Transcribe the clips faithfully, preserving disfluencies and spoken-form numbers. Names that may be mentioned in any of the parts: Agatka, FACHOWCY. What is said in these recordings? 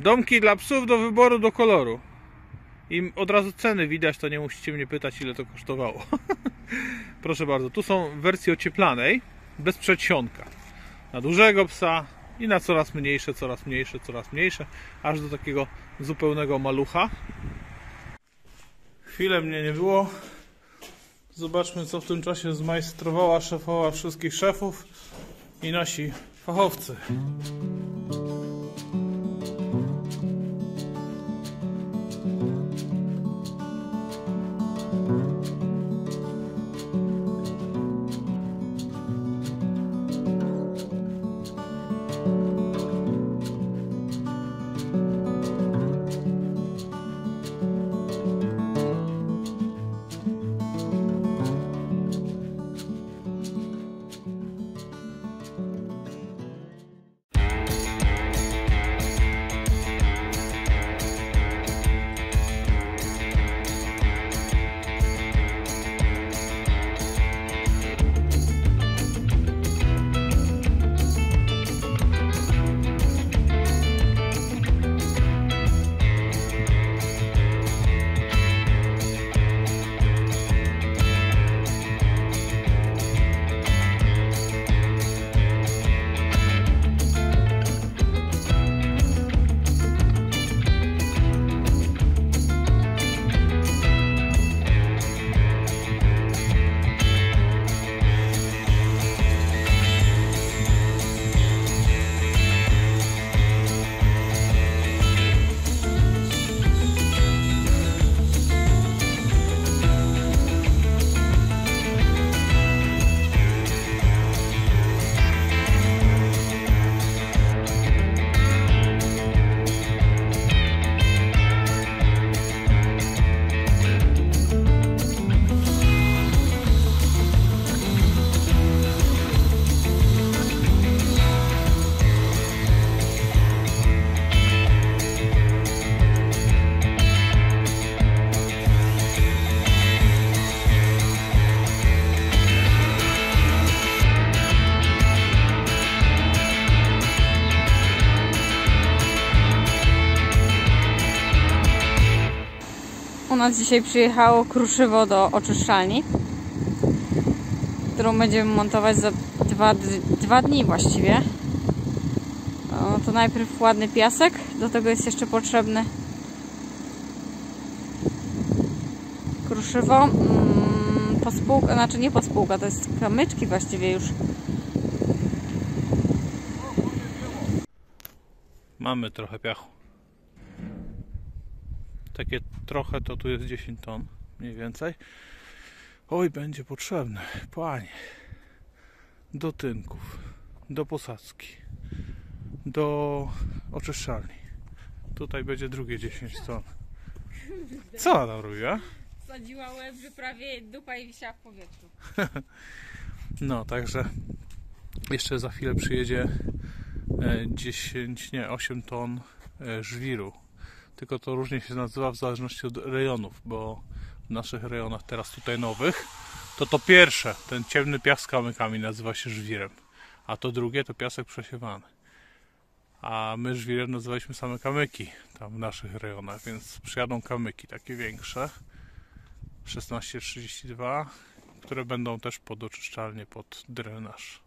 Domki dla psów do wyboru, do koloru. I od razu ceny widać, to nie musicie mnie pytać, ile to kosztowało. Proszę bardzo, tu są wersje ocieplanej, bez przedsionka. Na dużego psa i na coraz mniejsze, coraz mniejsze, coraz mniejsze, aż do takiego zupełnego malucha. Chwilę mnie nie było. Zobaczmy, co w tym czasie zmajstrowała szefowa wszystkich szefów i nasi fachowcy. U nas dzisiaj przyjechało kruszywo do oczyszczalni, którą będziemy montować za dwa, dwa dni właściwie. No, to najpierw ładny piasek, do tego jest jeszcze potrzebny kruszywo, podspółka, znaczy nie podspółka, to jest kamyczki właściwie już. Mamy trochę piachu. Takie trochę, to tu jest dziesięć ton, mniej więcej. Oj, będzie potrzebne, panie. Do tynków, do posadzki, do oczyszczalni. Tutaj będzie drugie dziesięć ton. Co ona tam robiła? Sadziła łeb, że prawie dupa i wisiała w powietrzu. No, także jeszcze za chwilę przyjedzie dziesięć, nie, osiem ton żwiru. Tylko to różnie się nazywa w zależności od rejonów, bo w naszych rejonach, teraz tutaj nowych, to to pierwsze, ten ciemny piasek z kamykami nazywa się żwirem, a to drugie to piasek przesiewany. A my żwirem nazywaliśmy same kamyki tam w naszych rejonach, więc przyjadą kamyki takie większe, szesnaście trzydzieści dwa, które będą też pod oczyszczalnię, pod drenaż.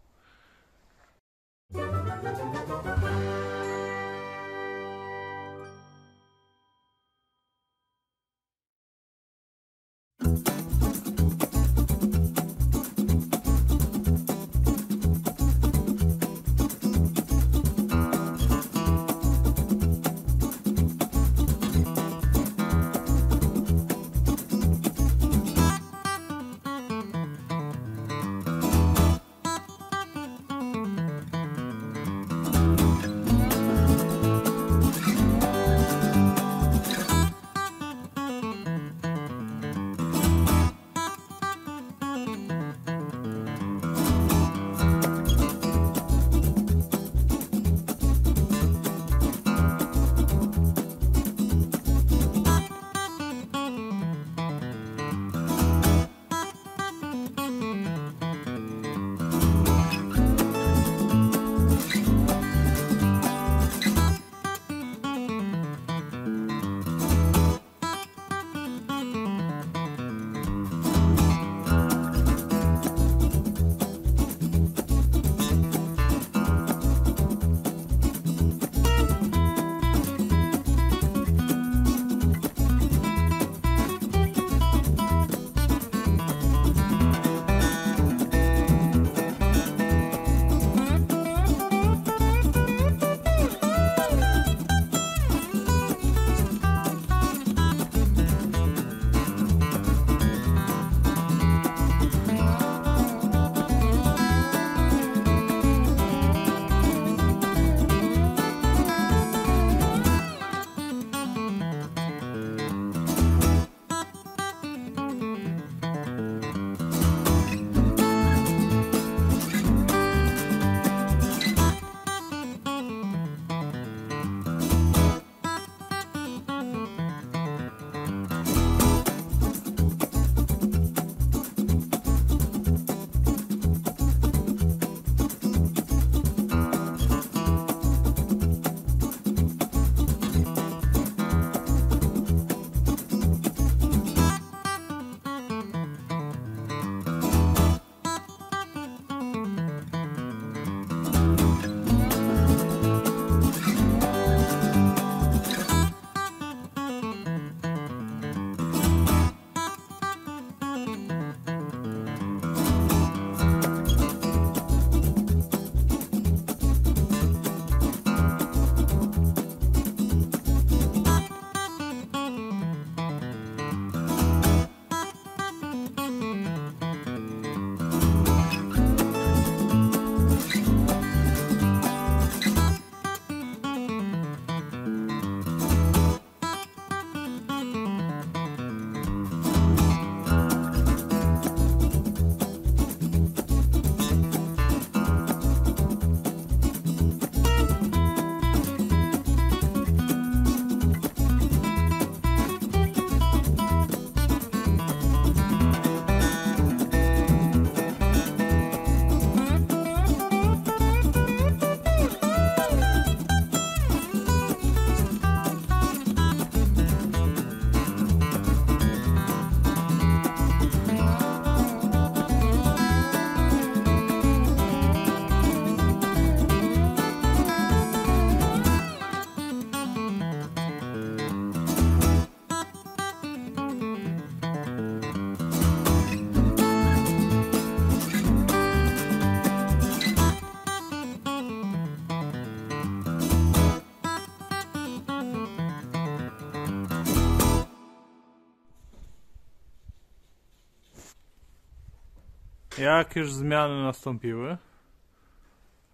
Jak już zmiany nastąpiły,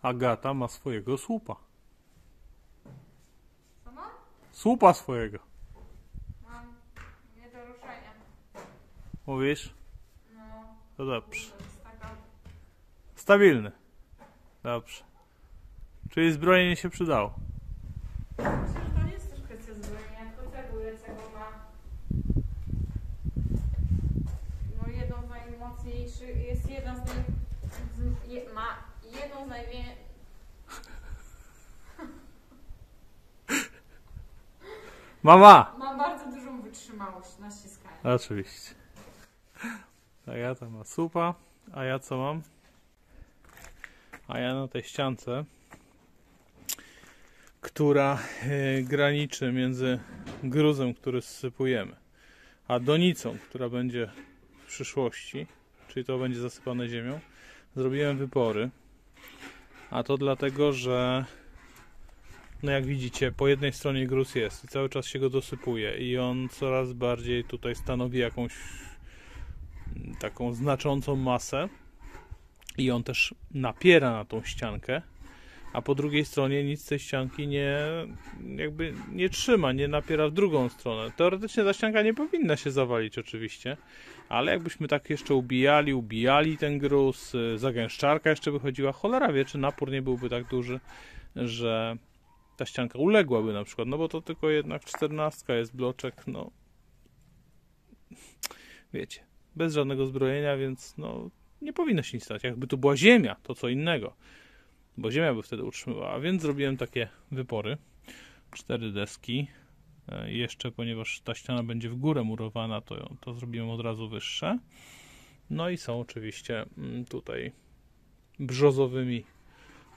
Agata ma swojego słupa. Co mam? Słupa swojego. Mam nie do ruszenia. Mówisz? No. To dobrze. Stabilny. Dobrze. Czyli zbrojenie się przydało. Myślę, że to nie jest też kwestia zbrojenia, tylko cegły, cegła. No jedną z najmocniejszych, jest jedna z nich, je, ma jedną z największych. Mama! Ma bardzo dużą wytrzymałość na ściskaniu. Oczywiście. A ja tam mam supa, a ja co mam? A ja na tej ściance, która graniczy między gruzem, który zsypujemy, a donicą, która będzie w przyszłości, czyli to będzie zasypane ziemią, zrobiłem wybory. A to dlatego, że no jak widzicie, po jednej stronie gruz jest i cały czas się go dosypuje i on coraz bardziej tutaj stanowi jakąś taką znaczącą masę. I on też napiera na tą ściankę, a po drugiej stronie nic z tej ścianki nie, jakby nie trzyma, nie napiera w drugą stronę. Teoretycznie ta ścianka nie powinna się zawalić oczywiście, ale jakbyśmy tak jeszcze ubijali, ubijali ten gruz, zagęszczarka jeszcze wychodziła, cholera wie, czy napór nie byłby tak duży, że ta ścianka uległaby na przykład, no bo to tylko jednak czternastka jest bloczek, no wiecie, bez żadnego zbrojenia, więc no nie powinno się nic stać. Jakby tu była ziemia, to co innego. Bo ziemia by wtedy utrzymywała. A więc zrobiłem takie wypory. Cztery deski. Jeszcze, ponieważ ta ściana będzie w górę murowana, to, to zrobiłem od razu wyższe. No i są oczywiście tutaj brzozowymi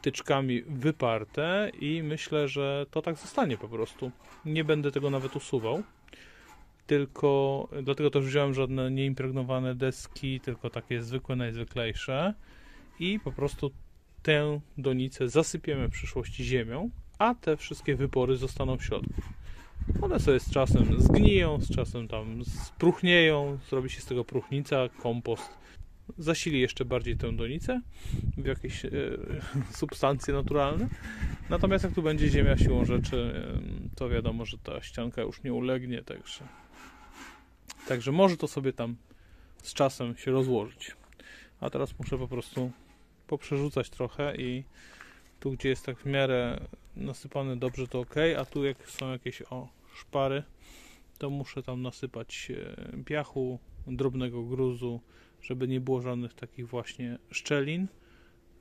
tyczkami wyparte. I myślę, że to tak zostanie po prostu. Nie będę tego nawet usuwał. Tylko, dlatego też wziąłem żadne nieimpregnowane deski, tylko takie zwykłe, najzwyklejsze i po prostu tę donicę zasypiemy w przyszłości ziemią, a te wszystkie wypory zostaną w środku. One sobie z czasem zgniją, z czasem tam spruchnieją, zrobi się z tego próchnica, kompost. Zasili jeszcze bardziej tę donicę w jakieś e, substancje naturalne. Natomiast jak tu będzie ziemia siłą rzeczy, e, to wiadomo, że ta ścianka już nie ulegnie. Także, także może to sobie tam z czasem się rozłożyć. A teraz muszę po prostu poprzerzucać trochę i tu, gdzie jest tak w miarę nasypane dobrze, to ok. A tu jak są jakieś o szpary, to muszę tam nasypać piachu, drobnego gruzu, żeby nie było żadnych takich właśnie szczelin,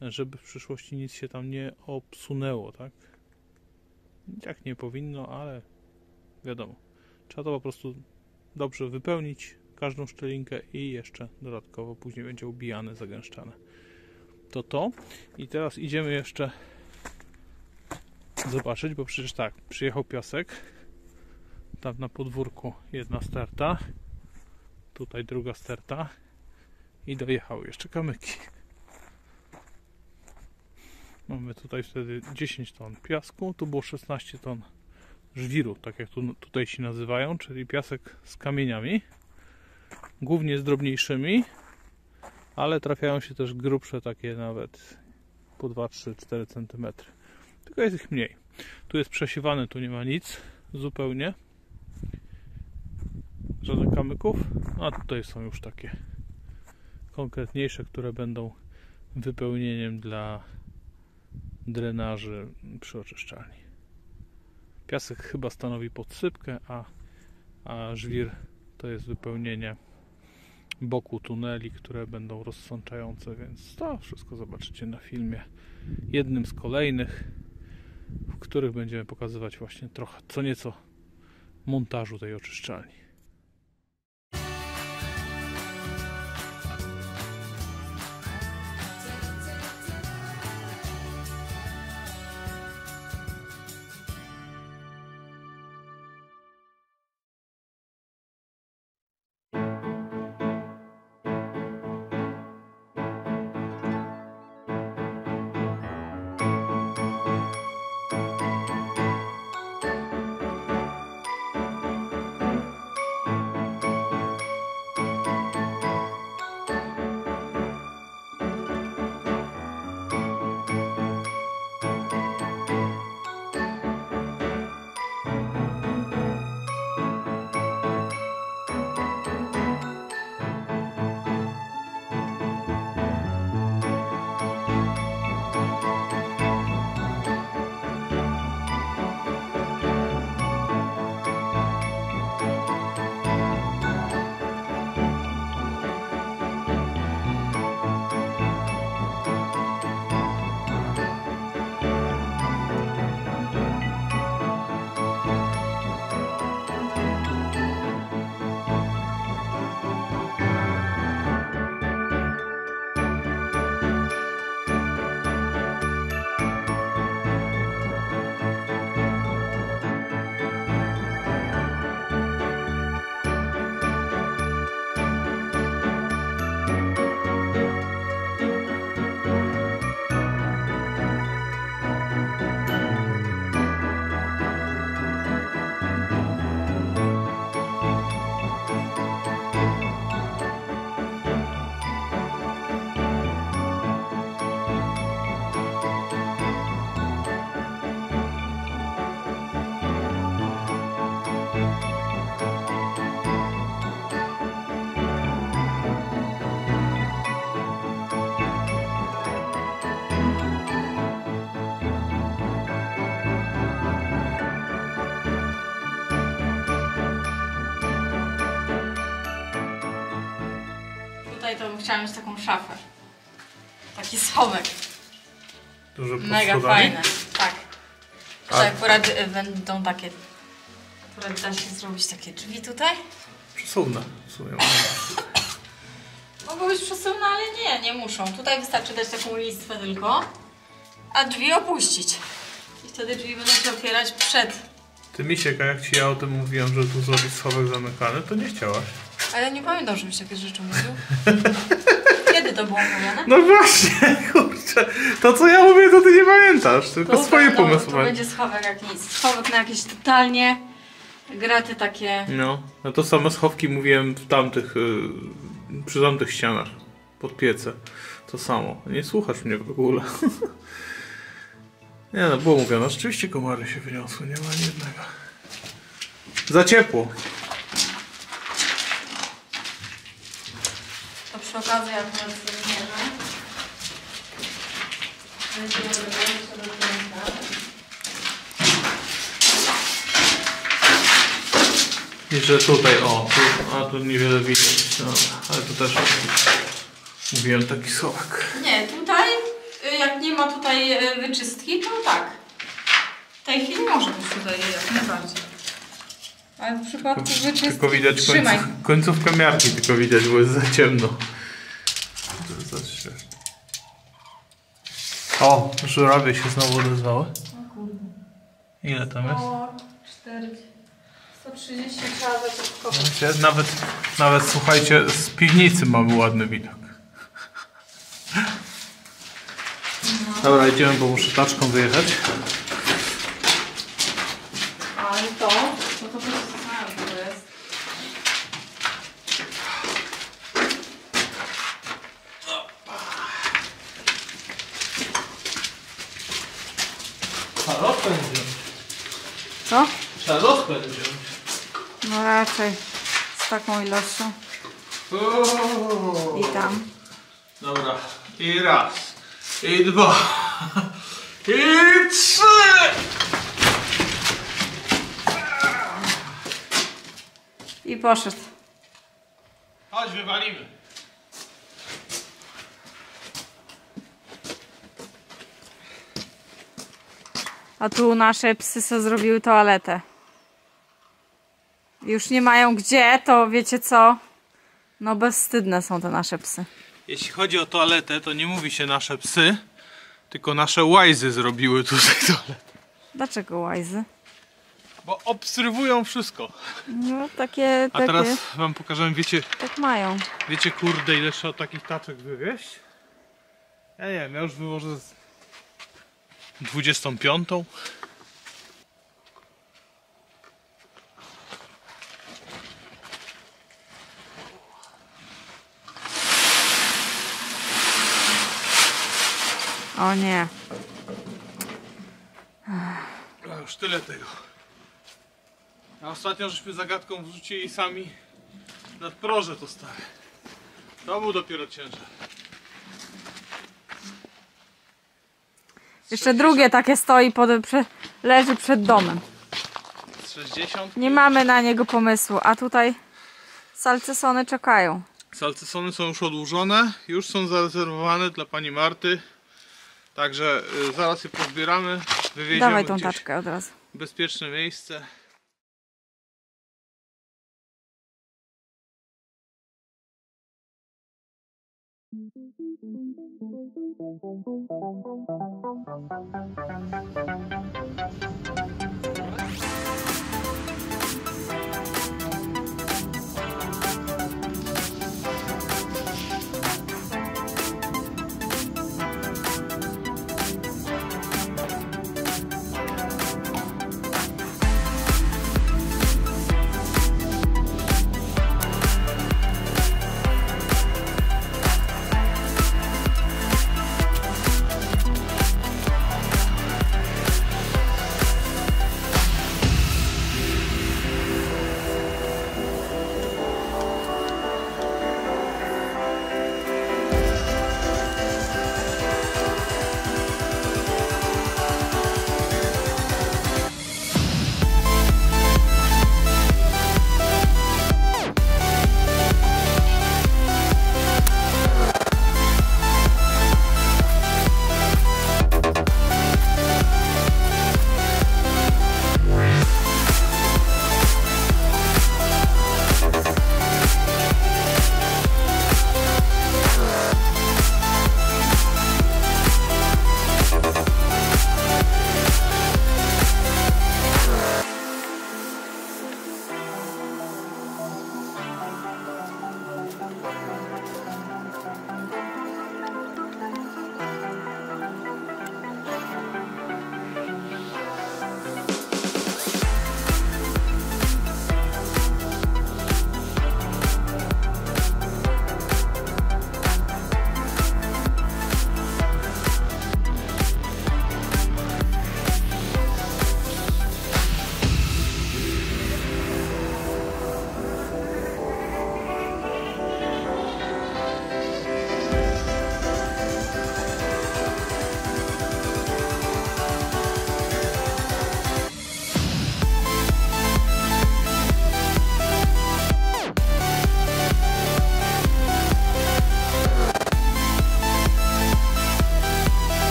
żeby w przyszłości nic się tam nie obsunęło, tak? Jak nie powinno, ale wiadomo. Trzeba to po prostu dobrze wypełnić, każdą szczelinkę i jeszcze dodatkowo później będzie ubijane, zagęszczane. To to. I teraz idziemy jeszcze zobaczyć, bo przecież tak, przyjechał piasek, tam na podwórku jedna sterta, tutaj druga sterta. I dojechały jeszcze kamyki. Mamy tutaj wtedy dziesięć ton piasku. Tu było szesnaście ton żwiru, tak jak tu, tutaj się nazywają, czyli piasek z kamieniami. Głównie z drobniejszymi, ale trafiają się też grubsze, takie nawet po dwa, trzy, cztery centymetry. Tylko jest ich mniej. Tu jest przesiewane, tu nie ma nic zupełnie. Żadnych kamyków. A tutaj są już takie konkretniejsze, które będą wypełnieniem dla drenaży przy oczyszczalni. Piasek chyba stanowi podsypkę, a, a żwir to jest wypełnienie boku tuneli, które będą rozsączające, więc to wszystko zobaczycie na filmie jednym z kolejnych, w których będziemy pokazywać właśnie trochę, co nieco montażu tej oczyszczalni. bym chciała mieć taką szafę. Taki schomek. Duże mega fajne. Tak. Że akurat będą takie... Akurat da się zrobić takie drzwi tutaj. Przesuwne w sumie. Mogą być przesuwne, ale nie, nie muszą. Tutaj wystarczy dać taką listwę tylko, a drzwi opuścić. I wtedy drzwi będą się otwierać przed... Ty, Misiek, a jak ci ja o tym mówiłem, że tu zrobić schowek zamykany, to nie chciałaś. Ale nie pamiętam, żebyś takie rzeczy mówił. Kiedy to było mówione? No właśnie, kurczę. To, co ja mówię, to ty nie pamiętasz. Tylko to swoje pomysły. To będzie schowek jak nic. Schowek na jakieś totalnie graty takie... No, no to same schowki mówiłem w tamtych... Yy, przy tamtych ścianach. Pod piece. To samo. Nie słuchasz mnie w ogóle. Nie no, było mówione. Rzeczywiście komary się wyniosły, nie ma ani jednego. Za ciepło. To przy okazji, jak teraz zmierzę. I że tutaj, o, tu, a tu niewiele widać, no, ale tu też mówiłem taki schowek. Nie, tutaj. Jak nie ma tutaj wyczystki, to tak. W tej chwili może być tutaj jak najbardziej. Ale w przypadku tylko, wyczystki... Tylko widać końców, końcówkę miarki, tylko widać, bo jest za ciemno. O, żurawie się znowu odezwały. O kurde. Ile tam jest? O, czterdzieści, sto trzydzieści trzeba zaczepkować. Nawet, nawet słuchajcie, z piwnicy mamy ładny widok. Dobra, idziemy, bo muszę taczką wyjechać. Ale to, no to przecież to jest. Trzeba rozpęd wziąć. Co? Trzeba rozpęd wziąć. No raczej, z taką ilością. Uuu. I tam. Dobra, i raz. I dwa. I trzy. I poszedł. Chodź, wywalimy. A tu nasze psy sobie zrobiły toaletę. Już nie mają gdzie, to wiecie co? No bezwstydne są te nasze psy. Jeśli chodzi o toaletę, to nie mówi się nasze psy, tylko nasze łajzy zrobiły tutaj toaletę. Dlaczego łajzy? Bo obserwują wszystko. No takie... A takie... teraz wam pokażę, wiecie... Tak mają. Wiecie, kurde, ile trzeba takich taczek wywieźć? Ja nie wiem, ja już wyłożę z dwudziestą piątą. O nie. A już tyle tego. A ostatnio żeśmy zagadką wrzucili sami nad proże to stare. To był dopiero ciężar. Jeszcze drugie takie stoi, pod, leży przed domem. sześćdziesiąt. Nie mamy na niego pomysłu, a tutaj salcesony czekają. Salcesony są już odłożone, już są zarezerwowane dla pani Marty. Także y, zaraz je pozbieramy, wywieziemy. Dawaj tą taczkę od razu. Bezpieczne miejsce.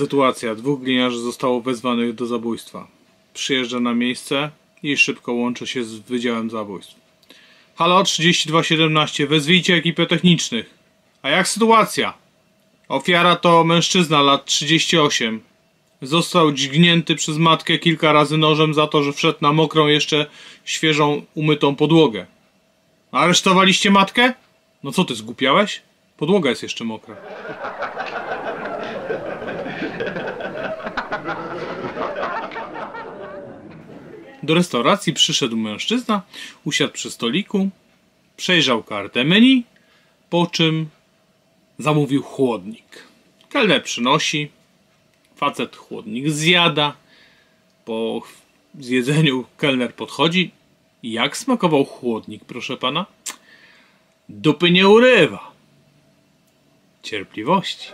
Sytuacja. Dwóch gliniarzy zostało wezwanych do zabójstwa. Przyjeżdża na miejsce i szybko łączy się z Wydziałem Zabójstw. Halo, trzydzieści dwa siedemnaście, wezwijcie ekipę technicznych. A jak sytuacja? Ofiara to mężczyzna lat trzydziestu ośmiu. Został dźgnięty przez matkę kilka razy nożem za to, że wszedł na mokrą, jeszcze świeżą, umytą podłogę. Aresztowaliście matkę? No co ty, zgłupiałeś? Podłoga jest jeszcze mokra. Do restauracji przyszedł mężczyzna, usiadł przy stoliku, przejrzał kartę menu, po czym zamówił chłodnik. Kelner przynosi, facet chłodnik zjada, po zjedzeniu kelner podchodzi. Jak smakował chłodnik, proszę pana? Dupy nie urywa. Cierpliwości.